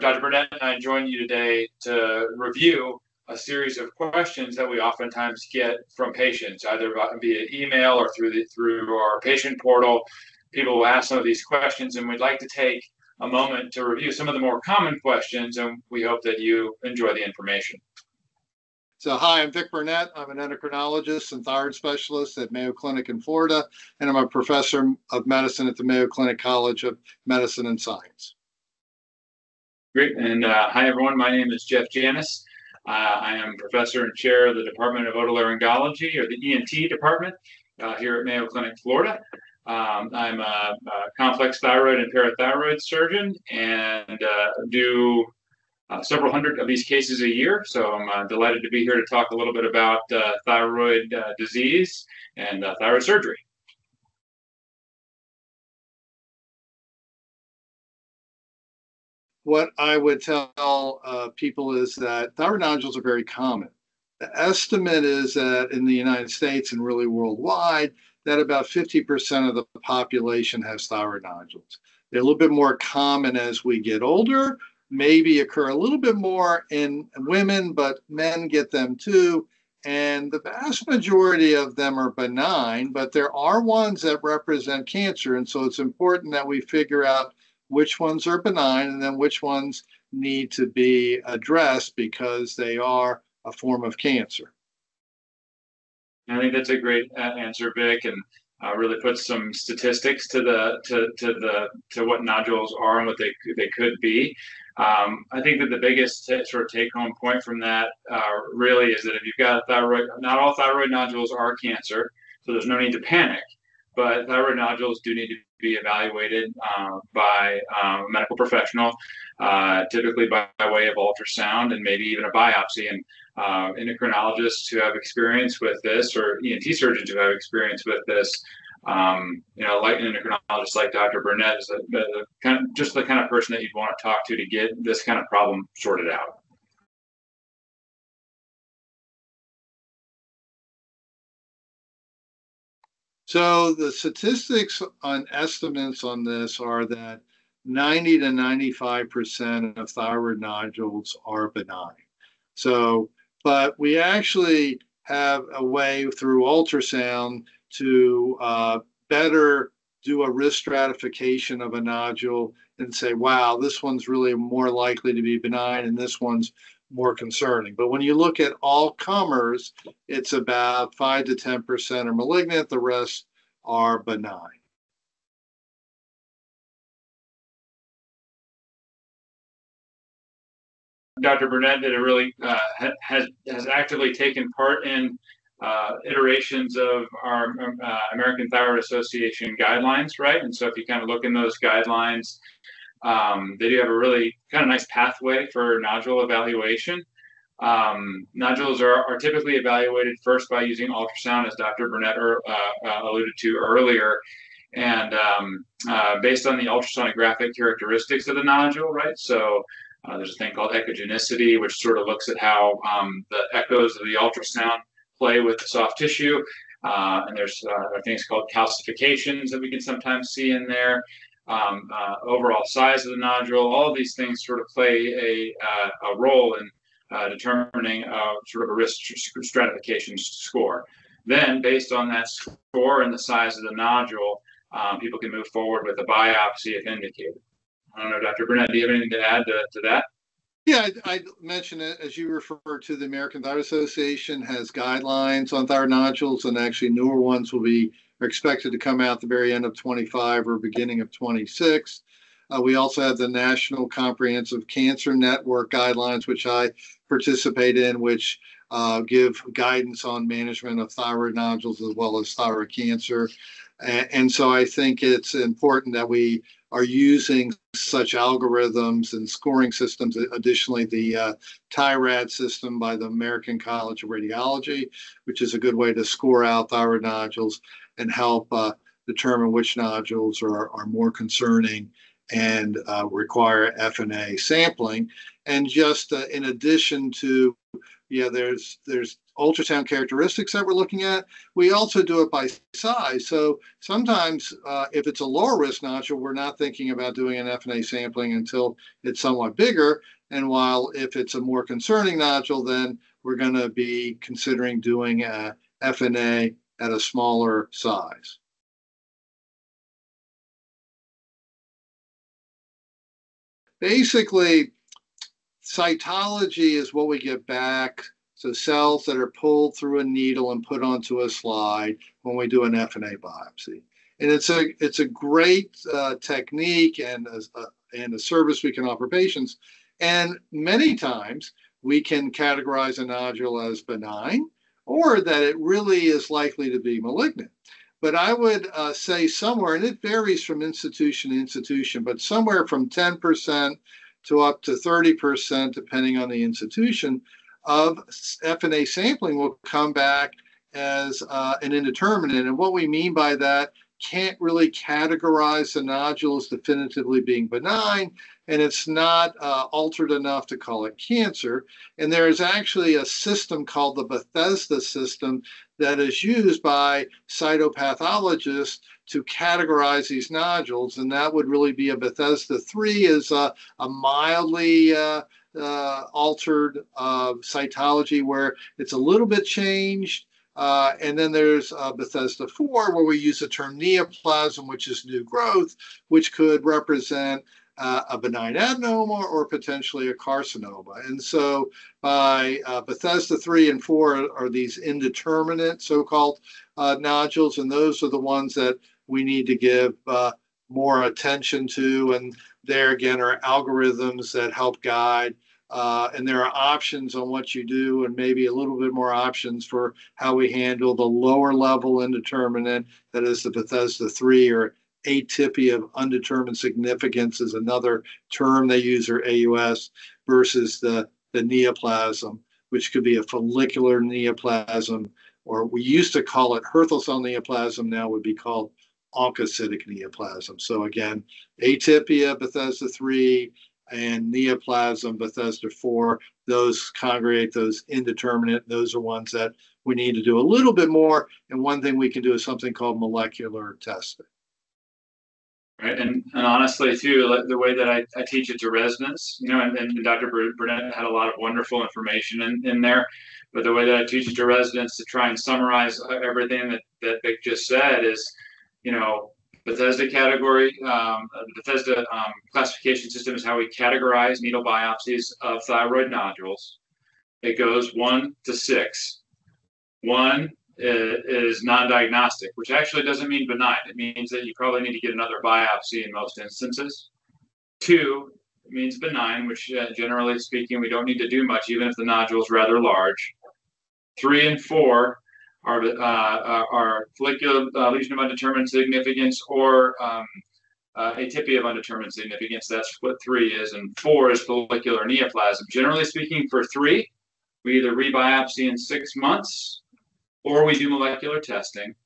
Dr. Bernet and I joined you today to review a series of questions that we oftentimes get from patients, either via email or through our patient portal. People will ask some of these questions, and we'd like to take a moment to review some of the more common questions, and we hope that you enjoy the information. So hi, I'm Vic Bernet. I'm an endocrinologist and thyroid specialist at Mayo Clinic in Florida, and I'm a professor of medicine at the Mayo Clinic College of Medicine and Science. Great, and hi everyone, my name is Jeff Janus. I am professor and chair of the Department of Otolaryngology, or the ENT department, here at Mayo Clinic, Florida. I'm a complex thyroid and parathyroid surgeon, and do several hundred of these cases a year. So I'm delighted to be here to talk a little bit about thyroid disease and thyroid surgery. What I would tell people is that thyroid nodules are very common. The estimate is that in the United States and really worldwide, that about 50% of the population has thyroid nodules. They're a little bit more common as we get older, maybe occur a little bit more in women, but men get them too. And the vast majority of them are benign, but there are ones that represent cancer. And so it's important that we figure out which ones are benign and then which ones need to be addressed because they are a form of cancer. I think that's a great answer, Vic, and really puts some statistics to what nodules are and what they could be. I think that the biggest sort of take-home point from that really is that if you've got a thyroid, not all thyroid nodules are cancer, so there's no need to panic. But thyroid nodules do need to be evaluated by a medical professional, typically by way of ultrasound and maybe even a biopsy. And endocrinologists who have experience with this, or ENT surgeons who have experience with this, like an endocrinologist like Dr. Bernet is the kind of person that you'd want to talk to get this kind of problem sorted out. So the statistics on estimates on this are that 90 to 95% of thyroid nodules are benign. So, but we actually have a way through ultrasound to better do a risk stratification of a nodule and say, wow, this one's really more likely to be benign and this one's more concerning. But when you look at all comers, it's about 5 to 10% are malignant, the rest are benign. Dr. Bernet did a really has actively taken part in iterations of our American Thyroid Association guidelines, right? And so if you kind of look in those guidelines, they do have a really kind of nice pathway for nodule evaluation. Nodules are typically evaluated first by using ultrasound, as Dr. Bernet alluded to earlier. And based on the ultrasonographic characteristics of the nodule, right? So there's a thing called echogenicity, which sort of looks at how the echoes of the ultrasound play with the soft tissue. And there's things called calcifications that we can sometimes see in there. Overall size of the nodule, all of these things sort of play a role in determining sort of a risk stratification score. Then based on that score and the size of the nodule, people can move forward with a biopsy if indicated. I don't know, Dr. Bernet, do you have anything to add to that? Yeah, I mentioned it, as you refer to, the American Thyroid Association has guidelines on thyroid nodules, and actually newer ones are expected to come out the very end of 25 or beginning of 26. We also have the National Comprehensive Cancer Network guidelines, which I participate in, which give guidance on management of thyroid nodules as well as thyroid cancer. And so I think it's important that we are using such algorithms and scoring systems. Additionally, the TIRAD system by the American College of Radiology, which is a good way to score out thyroid nodules and help determine which nodules are more concerning and require FNA sampling. And just in addition to, yeah, there's ultrasound characteristics that we're looking at. We also do it by size. So sometimes if it's a lower risk nodule, we're not thinking about doing an FNA sampling until it's somewhat bigger. And while if it's a more concerning nodule, then we're going to be considering doing a FNA at a smaller size. Basically, cytology is what we get back. So cells that are pulled through a needle and put onto a slide when we do an FNA biopsy. And it's a great technique and a service we can offer patients. And many times we can categorize a nodule as benign or that it really is likely to be malignant. But I would say somewhere, and it varies from institution to institution, but somewhere from 10% to up to 30%, depending on the institution, of FNA sampling will come back as an indeterminate. And what we mean by that, can't really categorize the nodule as definitively being benign, and it's not altered enough to call it cancer. And there is actually a system called the Bethesda system that is used by cytopathologists to categorize these nodules, and that would really be a Bethesda 3 is a mildly altered cytology where it's a little bit changed. And then there's Bethesda 4, where we use the term neoplasm, which is new growth, which could represent a benign adenoma or potentially a carcinoma. And so by Bethesda 3 and 4 are these indeterminate so-called nodules, and those are the ones that we need to give more attention to. And there again are algorithms that help guide. And there are options on what you do and maybe a little bit more options for how we handle the lower level indeterminate, that is the Bethesda 3 or atypia of undetermined significance is another term they use, or AUS, versus the neoplasm, which could be a follicular neoplasm, or we used to call it Hurthle cell neoplasm, now would be called oncocytic neoplasm. So again, atypia, Bethesda 3, and neoplasm, Bethesda 4, those congregate, those indeterminate, those are ones that we need to do a little bit more. And one thing we can do is something called molecular testing. Right, and honestly, too, the way that I teach it to residents, you know, and Dr. Bernet had a lot of wonderful information in there, but the way that I teach it to residents to try and summarize everything that Vic just said is, you know, Bethesda category, Bethesda classification system is how we categorize needle biopsies of thyroid nodules. It goes 1 to 6. 1 is non-diagnostic, which actually doesn't mean benign. It means that you probably need to get another biopsy in most instances. 2 means benign, which generally speaking, we don't need to do much, even if the nodule is rather large. 3 and 4 are follicular lesion of undetermined significance or atypia of undetermined significance. That's what 3 is. And 4 is follicular neoplasm. Generally speaking, for 3, we either rebiopsy in 6 months or we do molecular testing.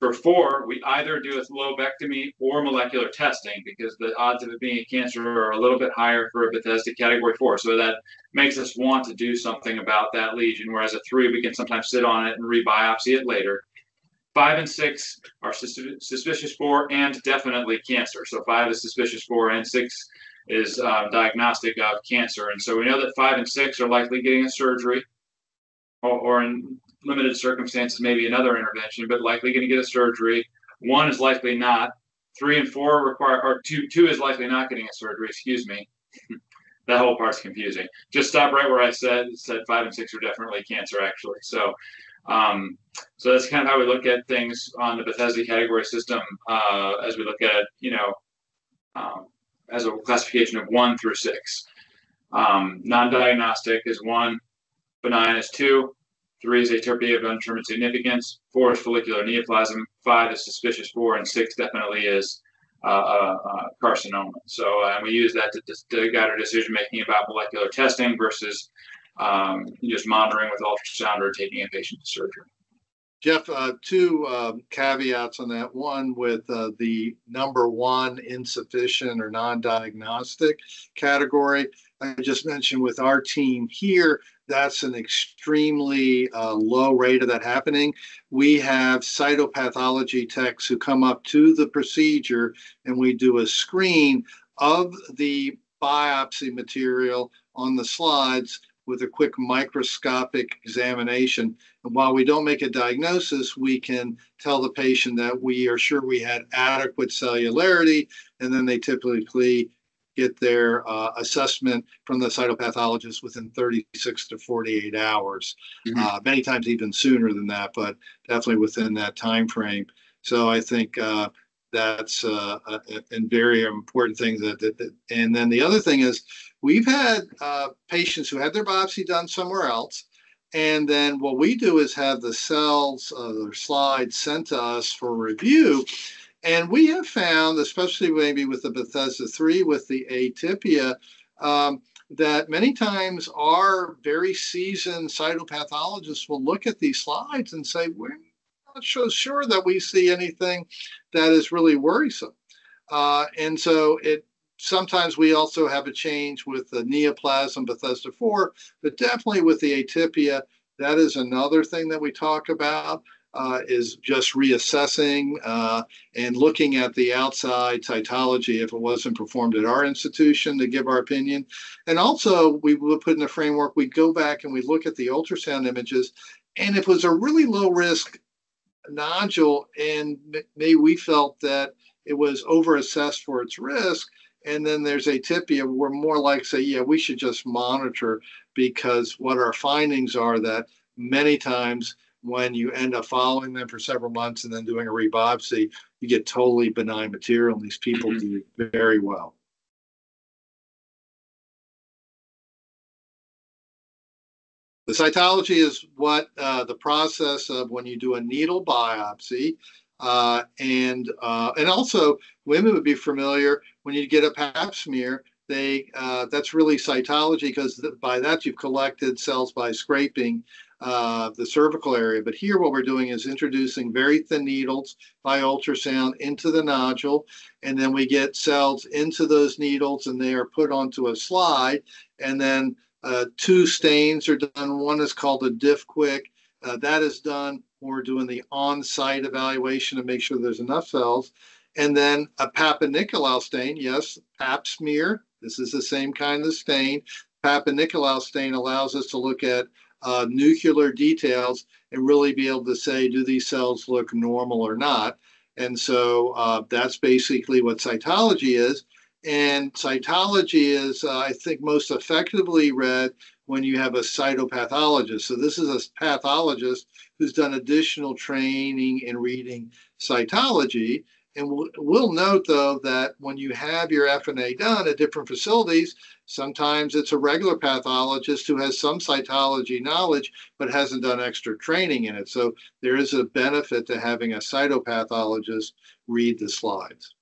For 4, we either do a lobectomy or molecular testing because the odds of it being a cancer are a little bit higher for a Bethesda category 4. So that makes us want to do something about that lesion, whereas a 3, we can sometimes sit on it and rebiopsy it later. 5 and 6 are suspicious for and definitely cancer. So 5 is suspicious for and 6 is diagnostic of cancer. And so we know that 5 and 6 are likely getting a surgery or in limited circumstances, maybe another intervention, but likely going to get a surgery. 1 is likely not. 3 and 4 require, or two is likely not getting a surgery, excuse me. That whole part's confusing. Just stop right where I said 5 and 6 are definitely cancer, actually. So that's kind of how we look at things on the Bethesda category system as we look at, you know, as a classification of 1 through 6. Non-diagnostic is 1, benign is 2, 3 is atypia of undetermined significance, 4 is follicular neoplasm, 5 is suspicious for, and 6 definitely is carcinoma. So we use that to guide our decision-making about molecular testing versus just monitoring with ultrasound or taking a patient to surgery. Jeff, two caveats on that. One with the number one insufficient or non-diagnostic category. I just mentioned with our team here, that's an extremely low rate of that happening. We have cytopathology techs who come up to the procedure and we do a screen of the biopsy material on the slides with a quick microscopic examination. And while we don't make a diagnosis, we can tell the patient that we are sure we had adequate cellularity, and then they typically get their assessment from the cytopathologist within 36 to 48 hours, many times even sooner than that, but definitely within that time frame. So I think that's a very important thing. And then the other thing is, we've had patients who had their biopsy done somewhere else, and then what we do is have the cells or slides sent to us for review. And we have found, especially maybe with the Bethesda 3, with the atypia, that many times our very seasoned cytopathologists will look at these slides and say, we're not so sure that we see anything that is really worrisome. And so sometimes we also have a change with the neoplasm Bethesda 4, but definitely with the atypia, that is another thing that we talk about. Is just reassessing and looking at the outside cytology if it wasn't performed at our institution to give our opinion. And also, we would put in a framework, we'd go back and we look at the ultrasound images, and if it was a really low-risk nodule and maybe we felt that it was over-assessed for its risk, and then there's atypia, we're more like say, yeah, we should just monitor, because what our findings are that many times when you end up following them for several months and then doing a re-biopsy, you get totally benign material, and these people do very well. The cytology is what the process of when you do a needle biopsy, and also women would be familiar when you get a pap smear. That's really cytology, because by that you've collected cells by scraping the cervical area. But here what we're doing is introducing very thin needles by ultrasound into the nodule, and then we get cells into those needles and they are put onto a slide, and then two stains are done. One is called a diff quick. That is done when we're doing the on-site evaluation to make sure there's enough cells. And then a papanicolau stain, yes, pap smear. This is the same kind of stain. Papanicolau stain allows us to look at nuclear details and really be able to say, do these cells look normal or not? And so that's basically what cytology is. And cytology is, I think, most effectively read when you have a cytopathologist. So this is a pathologist who's done additional training in reading cytology. And we'll note, though, that when you have your FNA done at different facilities, sometimes it's a regular pathologist who has some cytology knowledge but hasn't done extra training in it. So there is a benefit to having a cytopathologist read the slides.